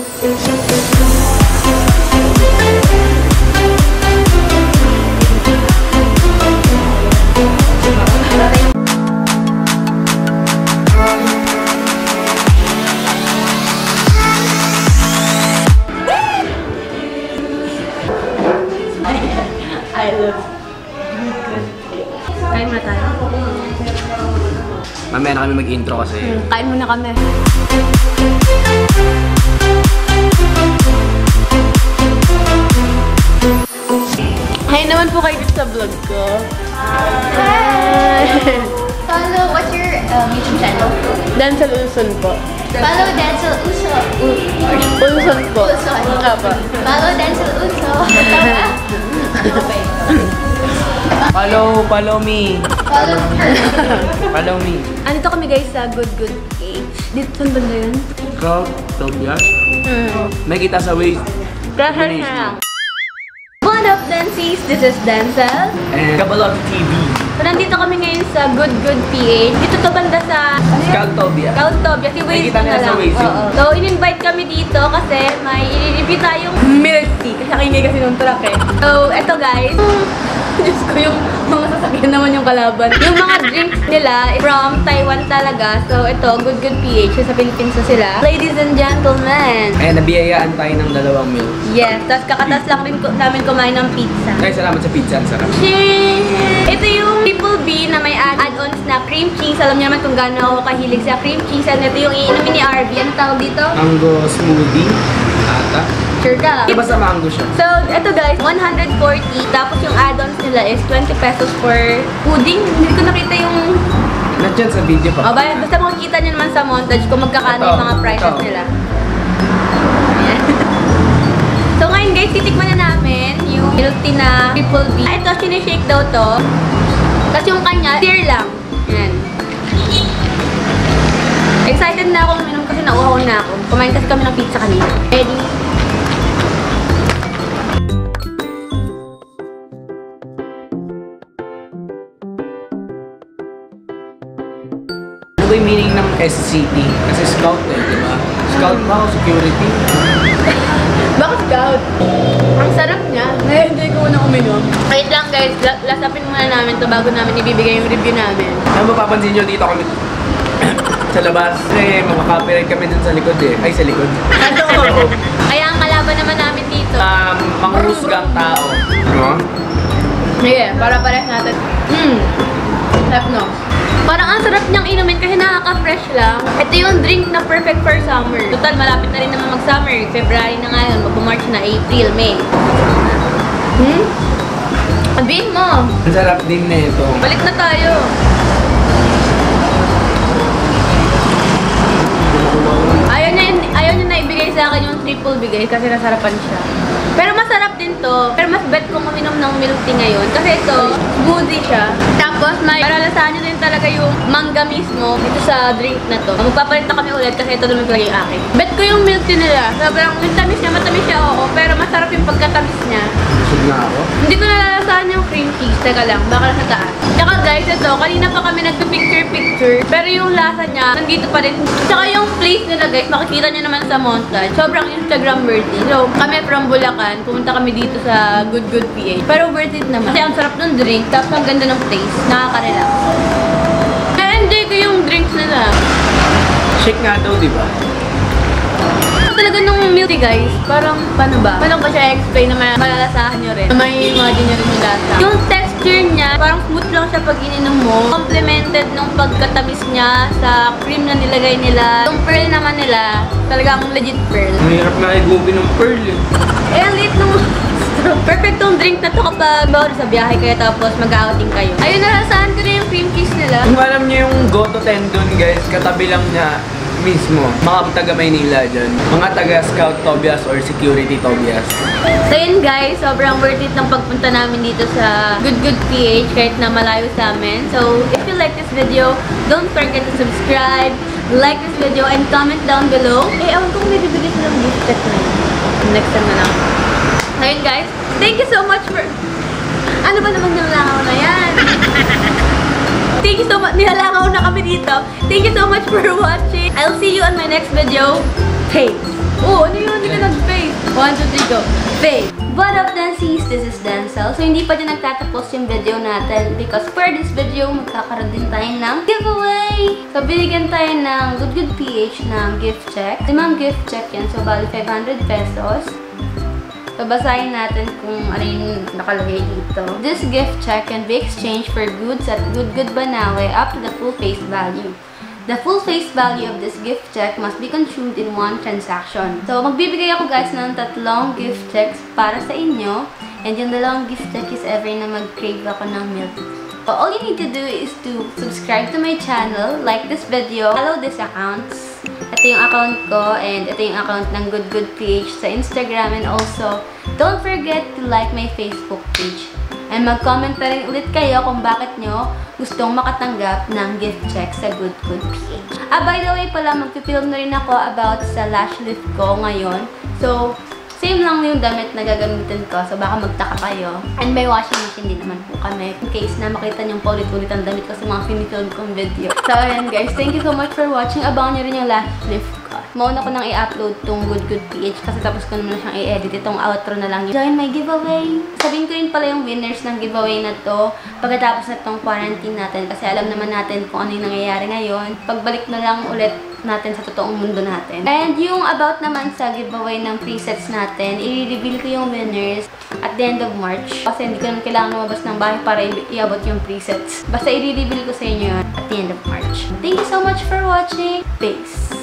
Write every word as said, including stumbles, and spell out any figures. I love Good Good. Kain muna tayo. Mamaya na kami mag-intro kasi. Hmm, kain muna kami. Hi naman po kayo sa vlog ko. Hi! Follow, what's your um, YouTube channel? Dencel Ulson po. Follow Dencel Ulson. Ulson po. Ulson. Follow Dencel Ulson. Okay. Follow, follow me. Follow her. Follow me. Andito kami guys sa Good Good P H. Dito saan ba na yun? Scout Tobia. Mm. May kita sa waist. Crusher na. One of Densies, this is Dencel. And Gabalot T V. So nandito kami ngayon sa Good Good P H. Dito to banda sa Scout Tobia. Scout Tobia. Si waist na lang. Oo. So in-invite kami dito kasi may i-review tayong MILKTEA. Kasi nakingay kasi nung truck eh. So eto guys. Diyos ko, yung mga sasakyan naman yung kalaban. Yung mga drinks nila from Taiwan talaga. So, ito, Good Good P H. Sa Philippines na sila. Ladies and gentlemen. Ayan, nabiyayaan tayo ng dalawang meals. Yes. Tapos kakatas lang rin namin kumain ng pizza. Ay, salamat sa pizza. Ang sarap. Cheers! Ito yung Triple B na may add-ons na cream cheese. Alam niyo naman kung gaano ako kahilig sa cream cheese. And ito yung iinumin ni Arby. Ano tawag dito? Mango smoothie. Ata. Sure ka. Iba sa mango siya. So, ito guys, one hundred forty. Tapos yung add-ons nila is twenty pesos for pudding. Hindi ko nakita yung... Nandiyan sa video pa. O, ba, basta makikita nyo naman sa montage kung magkakano yung mga prices ito nila. So, ngayon guys, titikman na namin yung MILKTEA na Triple B. Ah, ito, sinishake daw to. Tapos yung kanya, stir lang. Yan. Excited na ako uminom kasi nauhaw na ako. Kumain kasi kami ng pizza kanina. Ready? Yung meaning ng S C T kasi scout eh, di ba? Scout ba o security? Bakit scout? Ang sarap niya. Hindi ko na uminom. Wait lang guys, lasapin muna namin ito bago namin ibibigay yung review namin. Ano mapapansin nyo dito kami sa labas? Kasi makaka-copyright kami dun sa likod eh. Ay, sa likod. Ano? Kaya ang kalaban naman namin dito. Um, panghusgang tao. Ano? Yeah, para parehas natin. Hmm. Sarap no? Parang ang sarap niyang inumin kasi nakaka-fresh lang. Ito yung drink na perfect for summer. Total, malapit na rin naman mag-summer. February na nga yun. Mag-March na, April, May. Hmm? Sabihin mo. Ang sarap din na ito. Balik na tayo. Ayaw niya, ayaw niya na ibigay sa akin yung triple bigay kasi nasarapan siya. Pero masarap din to. Pero mas bet kong uminom ng MILKTEA ngayon. Kasi ito, smoothie siya. Tapos, may paralasahan nyo din talaga yung mangga mismo dito sa drink na to. Magpapalit na kami ulit kasi ito naman talaga yung akin. Bet ko yung MILKTEA nila. Sobrang matamis niya, matamis siya oo. Pero masarap yung pagkatamis niya. Busog na ako? Hindi ko nalalasahan yung cream cheese. Teka lang, baka nasa taas. Tsaka guys, ito, kanina pa kami nagpipicture-picture. Pero yung lasa niya, nandito pa rin. Tsaka yung place nila guys, makikita nyo naman sa montage. Sobrang Instagram worthy. So, kami from Bulacan. Pumunta kami dito sa Good Good P H. Pero worth it naman. Kasi ang sarap ng drink. Tapos ang ganda ng taste. Nakaka-relax. Na-enjoy ko yung drinks nila. Shake nga daw, diba? Talaga nung MILKTEA guys, parang paano ba? Paano ko siya explain na malalasahan nyo rin? May imagine nyo rin yung lasa. Yung texture niya, parang smooth lang siya pag ininom mo. Complemented nung pagkatamis niya sa cream na nilagay nila. Yung pearl naman nila, talagang legit pearl. Mahirap na i-gobi ng pearl eh. Eh, late nung... Perfect tong drink na to kapag bawal sa biyahe kayo tapos mag-outing kayo. Ayun, narasahan ko na yung cream cheese nila. Kung alam niyo yung Goto Tendon guys, katabi lang niya mismo. Mga taga-Maynila dyan. Mga taga-Scout Tobias or Security Tobias. So yun guys, sobrang worth it ng pagpunta namin dito sa Good Good P H kahit na malayo sa amin. So, if you like this video, don't forget to subscribe, like this video, and comment down below. Eh, awan kong may bibigay silang gift set na yun. Next time na lang. Ngayon guys, thank you so much for... Ano ba naman nilalangaw na yan? Thank you so much. Nilalangaw na kami dito. Thank you so much for watching. I'll see you on my next video. Hey! Oh, ano yun? vape. What up, Dencies? This is Dencel. So, hindi pa din nagtatapos yung video natin because for this video, magkakaroon din tayo ng giveaway! So, binigyan tayo ng Good Good P H ng gift check. Limang gift check yan. So, bali five hundred pesos. So, basahin natin kung ano yung nakalagay dito. This gift check can be exchanged for goods at Good Good Banawe up to the full face value. The full face value of this gift check must be consumed in one transaction. So, magbibigay ako guys ng tatlong gift checks para sa inyo. And yung dalawang gift check is every na mag-crave ako ng MILKTEA. So, all you need to do is to subscribe to my channel, like this video, follow these accounts. Ito yung account ko and ito yung account ng Good Good P H sa Instagram, and also don't forget to like my Facebook page. And mag-comment na rin ulit kayo kung bakit nyo gustong makatanggap ng gift check sa Good Good P H. Ah, by the way pala, magpipilm na rin ako about sa lash lift ko ngayon. So, same lang yung damit na gagamitin ko. So, baka magtaka kayo. And may washing machine din naman po kami. In case na makita niyong paulit-ulit ang damit ko sa mga finifilm kong video. So, ayan guys. Thank you so much for watching. Abangan niyo rin yung last clip ko. Mauna ko nang i-upload tong Good Good P H kasi tapos ko naman siyang i-edit. Itong outro na lang. Join my giveaway! Sabihin ko rin pala yung winners ng giveaway na to pagkatapos na tong quarantine natin. Kasi alam naman natin kung ano yung nangyayari ngayon. Pagbalik na lang ulit natin sa totoong mundo natin. And yung about naman sa giveaway ng presets natin, i-reveal ko yung winners at the end of March. Kasi hindi ko naman kailangan lumabas ng bahay para iabot yung presets. Basta i-reveal ko sa inyo at the end of March. Thank you so much for watching. Peace!